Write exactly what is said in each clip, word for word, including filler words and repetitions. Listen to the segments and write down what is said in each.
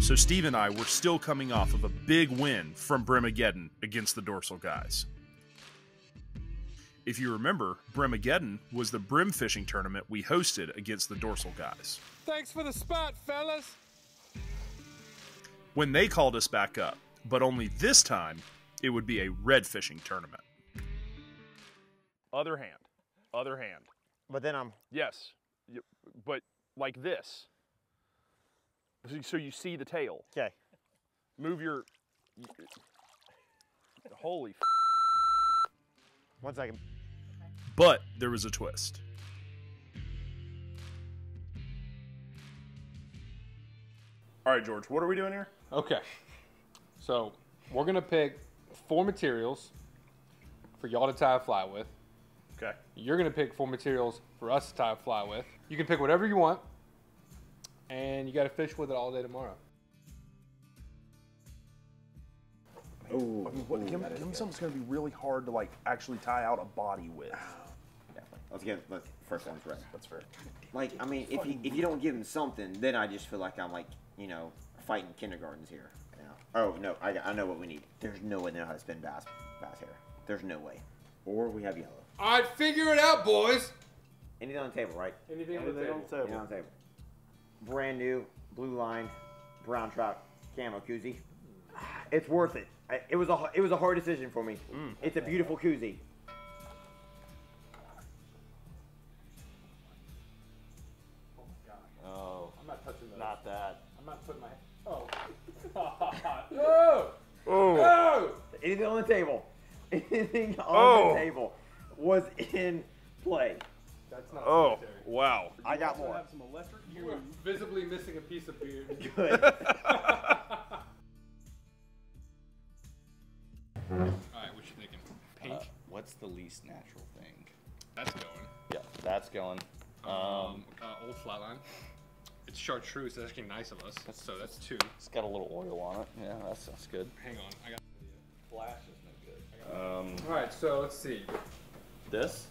So Steve and I were still coming off of a big win from Brimageddon against the Dorsal Guys. If you remember, Brimageddon was the brim fishing tournament we hosted against the Dorsal Guys. Thanks for the spot, fellas! When they called us back up, but only this time, it would be a red fishing tournament. Other hand, other hand. But then I'm... Yes, but like this. So you see the tail. Okay. Move your... Holy... One second. But there was a twist. All right, George, what are we doing here? Okay. So we're going to pick four materials for y'all to tie a fly with. Okay. You're going to pick four materials for us to tie a fly with. You can pick whatever you want, and you got to fish with it all day tomorrow. Ooh, I mean, what, ooh, give me, give me something that's going to be really hard to like actually tie out a body with. Yeah, let's get let's, first one's right. That's fair. Like, I mean, if you if you don't give him something, then I just feel like I'm like, you know, fighting kindergartens here. You know? Oh no, I I know what we need. There's no way they know how to spin bass bass hair. There's no way. Or we have yellow. All right, figure it out, boys. Anything on the table, right? Anything on the table. Anything on the table. Brand new Blue Line brown trout camo koozie. It's worth it. I, it was a it was a hard decision for me. Mm. It's a beautiful koozie. Oh my god. Oh. I'm not touching those. Not that. I'm not putting my. Oh. No. Oh. No. Anything on the table. Anything on oh. the table was in play. That's not oh, necessary. Wow. I got more. Have some electric you were visibly missing a piece of beard. Good. Alright, what you thinking? Pink? Uh, what's the least natural thing? That's going. Yeah, that's going. Um, um uh, old flatline. It's chartreuse, that's actually nice of us. That's, so that's two. It's got a little oil on it. Yeah, that sounds good. Hang on, I got flash is no good. Um Alright, so let's see. This?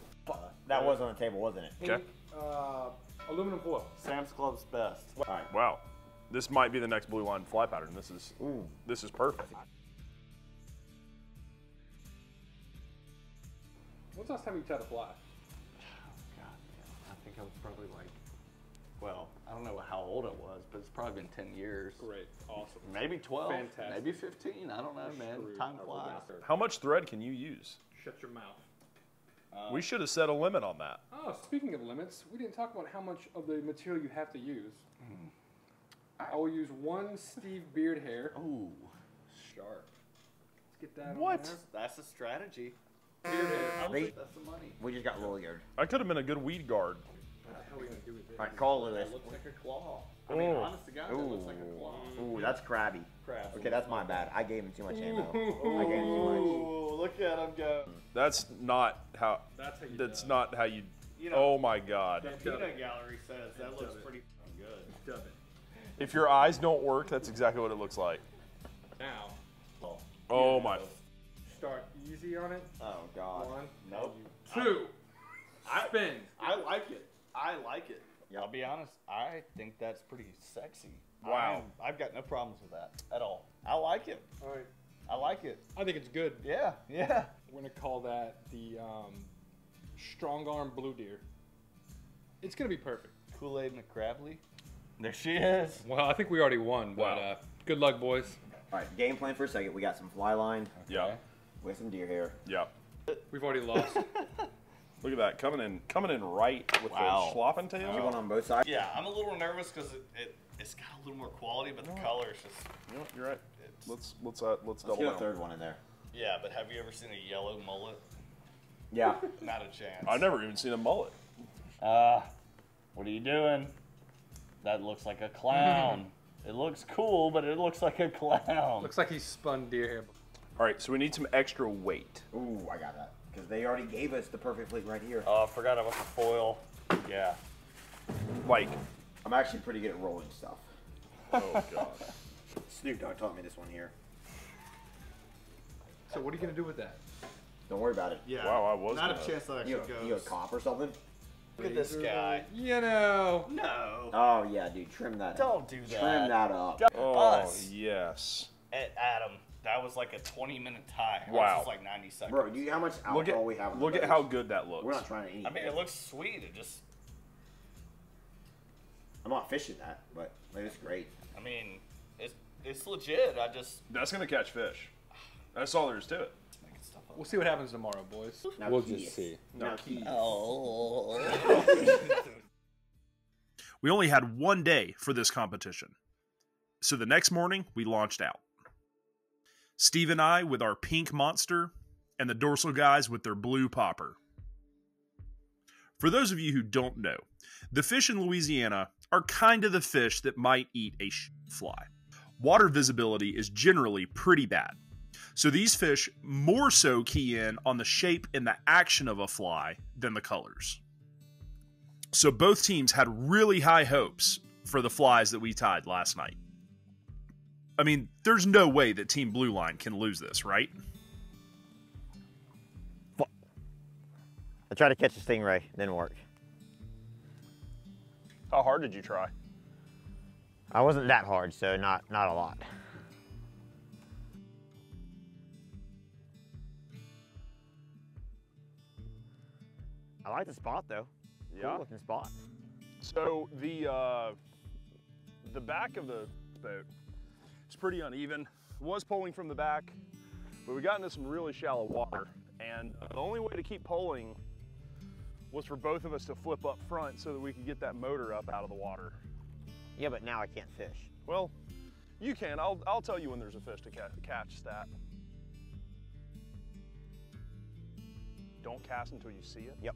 That was on the table, wasn't it? Okay. Uh, aluminum foil. Sam's Club's best. All right. Wow, this might be the next Blue Line fly pattern. This is ooh. This is perfect. When's the last time you tried to fly? Oh, God, man. I think I was probably like, well, I don't know how old it was, but it's probably been ten years. Great, awesome. Maybe twelve. Fantastic. Maybe fifteen. I don't know, man. Screwed. Time flies. How much thread can you use? Shut your mouth. Uh, we should have set a limit on that. Oh, speaking of limits, we didn't talk about how much of the material you have to use. Mm. I, I will use one Steve beard hair. Ooh, sharp. Let's get that what? On there. That's a strategy. Beard hair. I'll take that some money. We just got lawyered. I could have been a good weed guard. What the hell are we going to do with this? All right, call it this. That looks like a claw. I mean, oh. honest to God, that looks like a claw. Ooh, that's crabby. Crab. Okay, that's my bad. I gave him too much ammo. Ooh. I gave him too much. Look at him go. That's not how. That's how you. That's dub. Not how you. You know, oh my God. The peanut gallery says that and looks pretty good. Dub it. If your eyes don't work, that's exactly what it looks like. Now. Oh, oh my. Start easy on it. Oh God. One. Nope. Two. I, spin. I like it. I like it. Yeah, I'll be honest. I think that's pretty sexy. Wow. I'm, I've got no problems with that at all. I like it. All right. I like it. I think it's good. Yeah. Yeah. We're gonna call that the um, strong arm blue deer. It's gonna be perfect. Kool-Aid and a Crabley. There she is. Well, I think we already won, but wow. uh, good luck, boys. All right. Game plan for a second. We got some fly line. Okay. Yeah. With some deer hair. Yeah. We've already lost. Look at that, coming in coming in right with wow. the schlopping tail. You want on both sides? Yeah, I'm a little nervous because it, it, it's got a little more quality, but the yeah. color is just... Yeah, you're right. Let's let's uh, let's, let's double down. Let's get a third one in there. Yeah, but have you ever seen a yellow mullet? Yeah. Not a chance. I've never even seen a mullet. Uh, what are you doing? That looks like a clown. It looks cool, but it looks like a clown. Looks like he spun deer hair. All right, so we need some extra weight. Ooh, I got that. Because they already gave us the perfect fleet right here. Oh, uh, I forgot about the foil. Yeah. Like, I'm actually pretty good at rolling stuff. Oh, God. Snoop Dogg taught me this one here. So what are you going to do with that? Don't worry about it. Yeah. Wow, I was Not gonna. a chance that I should go. You a cop or something? Look at this guy. You know. No. Oh, yeah, dude, trim that Don't up. Don't do that. Trim that up. Oh, Us yes. At Adam, that was like a twenty minute tie. Wow. It's like ninety seconds. Bro, do you how much alcohol look at, we have? Look at how good that looks. We're not trying to eat. I mean, it looks sweet. It just. I'm not fishing that, but like, it's great. I mean, it's, it's legit. I just. That's going to catch fish. That's all there is to it. We'll see what happens tomorrow, boys. Now we'll keys. just see. No keys. Oh. We only had one day for this competition. So the next morning, we launched out. Steve and I with our pink monster and the Dorsal Guys with their blue popper. For those of you who don't know, the fish in Louisiana are kind of the fish that might eat a sh fly. Water visibility is generally pretty bad. So these fish more so key in on the shape and the action of a fly than the colors. So both teams had really high hopes for the flies that we tied last night. I mean, there's no way that Team Blue Line can lose this, right? I tried to catch a stingray, didn't work. How hard did you try? I wasn't that hard, so not, not a lot. I like the spot though. Yeah. Cool looking spot. So the uh, the back of the boat, it's pretty uneven. Was pulling from the back, but we got into some really shallow water. And the only way to keep pulling was for both of us to flip up front so that we could get that motor up out of the water. Yeah, but now I can't fish. Well, you can. I'll, I'll tell you when there's a fish to ca catch that. Don't cast until you see it? Yep.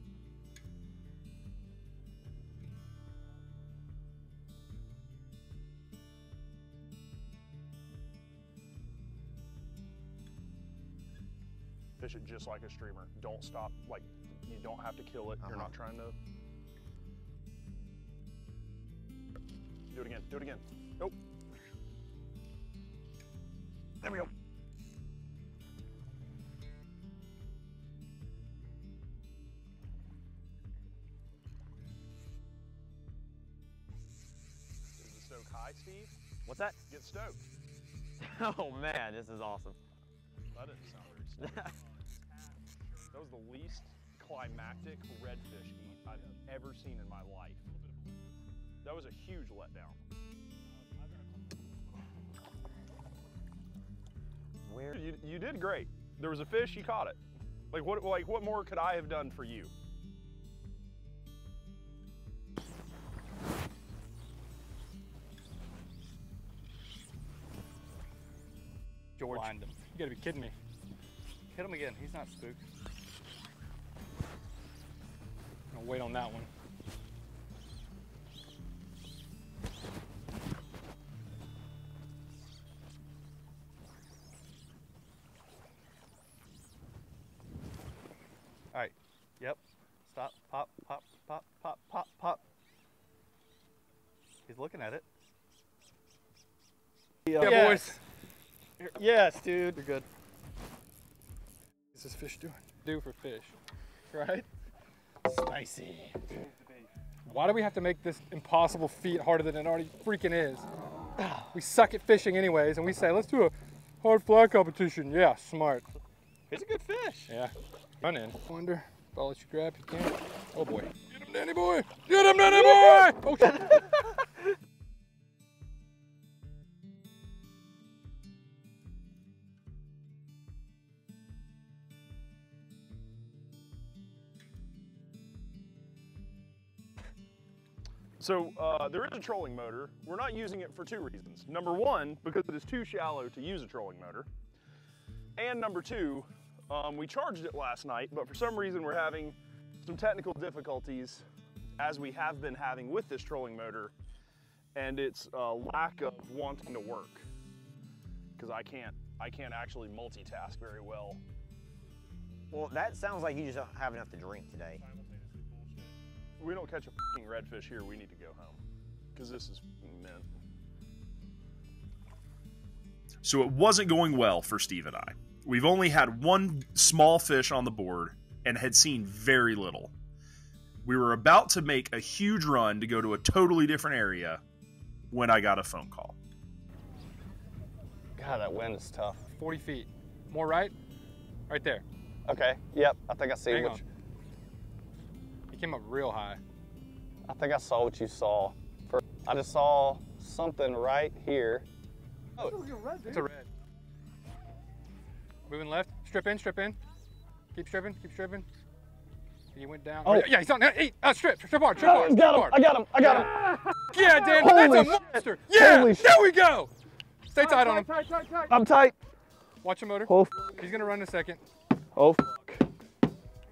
Fish it just like a streamer. Don't stop, like, you don't have to kill it. Uh-huh. You're not trying to. Do it again, do it again. Nope. There we go. Is the stoke high, Steve? What's that? Get stoked. Oh man, this is awesome. That didn't sound very stoked. That was the least climactic redfish eat I've ever seen in my life. That was a huge letdown. Where you, you did great. There was a fish, you caught it. Like what? Like what more could I have done for you? George, blind him. You gotta be kidding me. Hit him again. He's not spooked. I'm gonna wait on that one. All right. Yep. Stop. Pop. Pop. Pop. Pop. Pop. Pop. He's looking at it. Yeah, yes. Boys. Here. Yes, dude. You're good. What's this fish doing? Do for fish, right? Spicy. Why do we have to make this impossible feat harder than it already freaking is? We suck at fishing anyways, and we say, let's do a hard fly competition. Yeah, smart. It's a good fish. Yeah. Run in. Wonder if I'll let you grab if you can. Oh boy. Get him, Danny boy. Get him, Danny boy. Oh shit. So uh, there is a trolling motor. We're not using it for two reasons. Number one, because it is too shallow to use a trolling motor. And number two, um, we charged it last night, but for some reason we're having some technical difficulties as we have been having with this trolling motor and its uh, lack of wanting to work. Because I can't, I can't actually multitask very well. Well, that sounds like you just don't have enough to drink today. We don't catch a f***ing redfish here, we need to go home. Because this is mint. So it wasn't going well for Steve and I. We've only had one small fish on the board and had seen very little. We were about to make a huge run to go to a totally different area when I got a phone call. God, that wind is tough. forty feet. More right? Right there. Okay. Yep. I think I see Hang what on. you... It came up real high. I think I saw what you saw. I just saw something right here. Oh, it's a red. It's a red. Moving left. Strip in, strip in. Keep stripping, keep stripping. He went down. Oh, yeah, he's on that. Hey, uh, strip, strip hard, strip oh, hard. Got him, I got him, I got him. Yeah, Dan, that's a monster. Shit. Yeah, Holy there shit. we go. Stay tight, tight on him. Tight, tight, tight. I'm tight. Watch the motor. Oh, fuck. He's going to run in a second. Oh, fuck.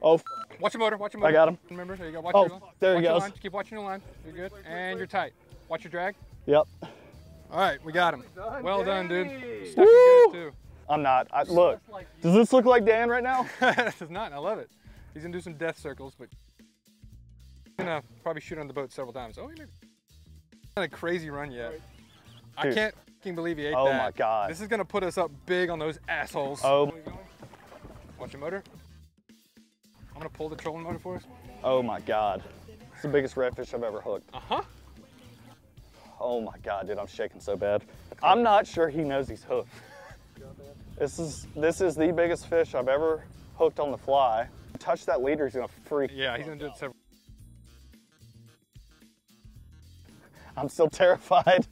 Oh, fuck. Watch the motor, watch the motor. I got him. Remember, there you go. Watch oh, your line. There he goes. Your keep watching your line. You're good. Wait, wait, and wait. You're tight. Watch your drag. Yep. All right, we got him. Done, well done, dude. Stuck good, too. I'm not. I, look, does this look like Dan right now? It does not. I love it. He's going to do some death circles, but he's going to probably shoot on the boat several times. Oh, he made a crazy run yet. Dude. I can't fucking believe he ate oh that. Oh, my God. This is going to put us up big on those assholes. Oh. Watch your motor. I'm going to pull the trolling motor for us. Oh, my God. It's the biggest redfish I've ever hooked. Uh-huh. Oh, my God, dude. I'm shaking so bad. I'm not sure he knows he's hooked. This is this is the biggest fish I've ever hooked on the fly. Touch that leader, he's gonna freak. Yeah, he's gonna do it several. I'm still terrified.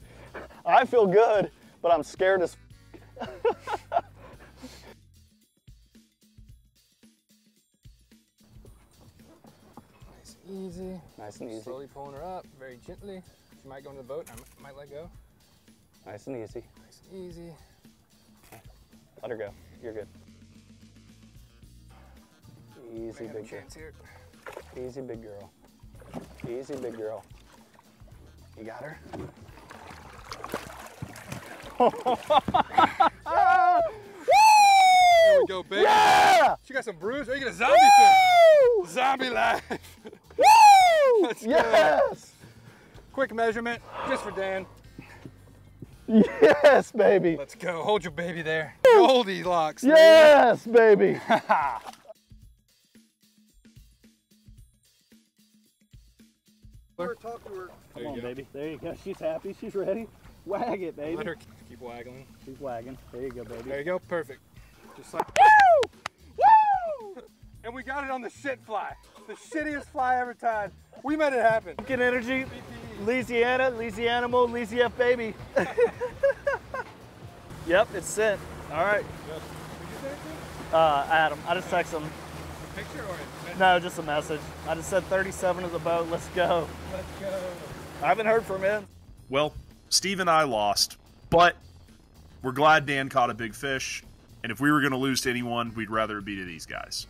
I feel good, but I'm scared as f. Nice and easy. Nice and easy. Slowly pulling her up, very gently. She might go into the boat, I might let go. Nice and easy. Nice and easy. Let her go. You're good. Easy, big girl. Here. Easy, big girl. Easy, big girl. You got her? There we go, baby. Yeah! She got some bruise. Are you going to zombie Woo! fish? Zombie life. Woo! Let's yes! Go. Quick measurement, just for Dan. Yes, baby. Let's go. Hold your baby there. Goldilocks. Yes, baby. Talk to her. Come on, go. baby. There you go. She's happy. She's ready. Wag it, baby. Let her keep waggling. She's wagging. There you go, baby. There you go. Perfect. Just like. Woo! Woo! And we got it on the shit fly. The shittiest fly ever tied. We made it happen. Get energy. Louisiana, Louisiana animal, Louisiana baby. Yep, it's sent. All right. Uh, Adam, I just texted him. A picture or a message? No, just a message. I just said thirty-seven of the boat. Let's go. Let's go. I haven't heard from him. Well, Steve and I lost, but we're glad Dan caught a big fish. And if we were going to lose to anyone, we'd rather it be to these guys.